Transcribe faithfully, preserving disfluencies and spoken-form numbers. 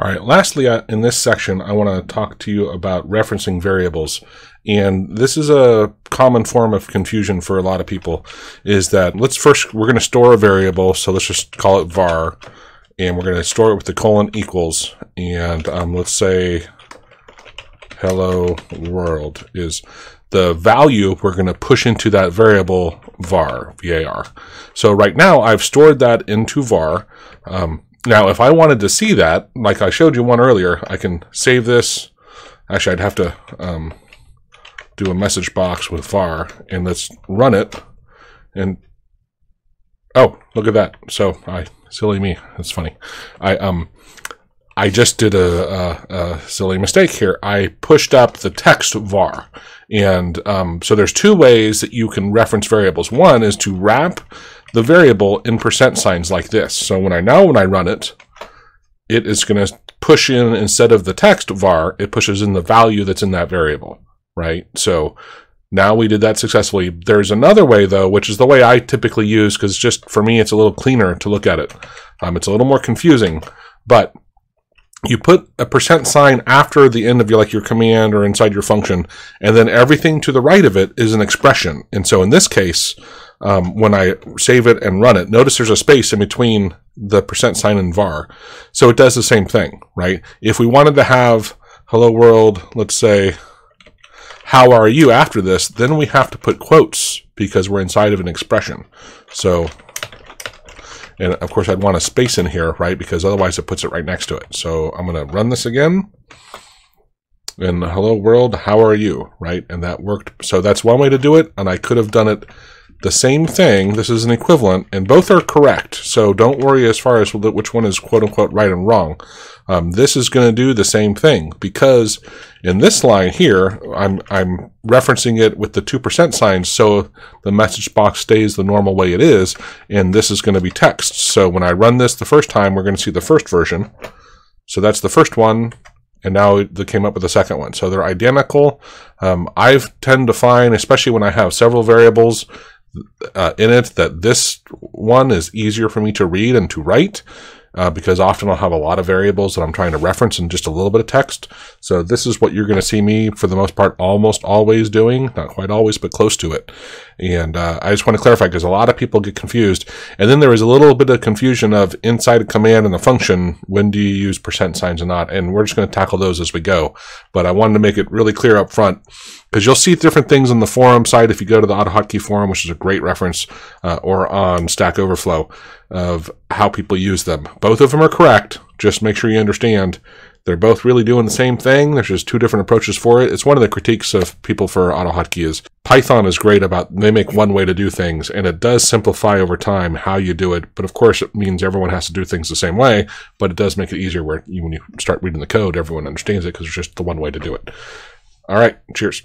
All right, lastly, uh, in this section, I want to talk to you about referencing variables. And this is a common form of confusion for a lot of people, is that let's first, we're going to store a variable. So let's just call it var, and we're going to store it with the colon equals. And um, let's say hello world is the value we're going to push into that variable var, V A R. So right now I've stored that into var. Um, now, if I wanted to see that, like I showed you one earlier, I can save this. Actually, I'd have to um, do a message box with var, and let's run it. And oh, look at that. So I, silly me, that's funny. I, um, I just did a, a, a silly mistake here. I pushed up the text var. And um, so there's two ways that you can reference variables. One is to wrap the variable in percent signs like this. So when I now when I run it, it is going to push in, instead of the text var, it pushes in the value that's in that variable, right? So now we did that successfully. There's another way, though, which is the way I typically use, because just for me, it's a little cleaner to look at it. Um, it's a little more confusing, but you put a percent sign after the end of your, like your command or inside your function, and then everything to the right of it is an expression. And so in this case, um, when I save it and run it, notice there's a space in between the percent sign and var. So it does the same thing, right? If we wanted to have hello world, let's say, how are you after this, then we have to put quotes because we're inside of an expression. So, and of course, I'd want a space in here, right? Because otherwise it puts it right next to it. So I'm going to run this again. And hello world, how are you, right? And that worked. So that's one way to do it. And I could have done it the same thing. This is an equivalent, and both are correct. So don't worry as far as which one is quote unquote right and wrong. Um, this is going to do the same thing, because in this line here, I'm, I'm referencing it with the two percent signs, so the message box stays the normal way it is, and this is going to be text. So when I run this the first time, we're going to see the first version. So that's the first one, and now they came up with the second one. So they're identical. Um, I tend to find, especially when I have several variables uh, in it, that this one is easier for me to read and to write. Uh, because often I'll have a lot of variables that I'm trying to reference in just a little bit of text. So this is what you're going to see me, for the most part, almost always doing. Not quite always, but close to it. And uh, I just want to clarify, because a lot of people get confused. And then there is a little bit of confusion of inside a command and the function, when do you use percent signs or not? And we're just going to tackle those as we go. But I wanted to make it really clear up front, because you'll see different things on the forum side if you go to the AutoHotkey forum, which is a great reference, uh, or on Stack Overflow, of how people use them. Both of them are correct. Just make sure you understand they're both really doing the same thing. There's just two different approaches for it. It's one of the critiques of people for AutoHotkey is Python is great about, they make one way to do things, and it does simplify over time how you do it. But of course, it means everyone has to do things the same way, but it does make it easier where you, when you start reading the code, everyone understands it because it's just the one way to do it. All right, cheers.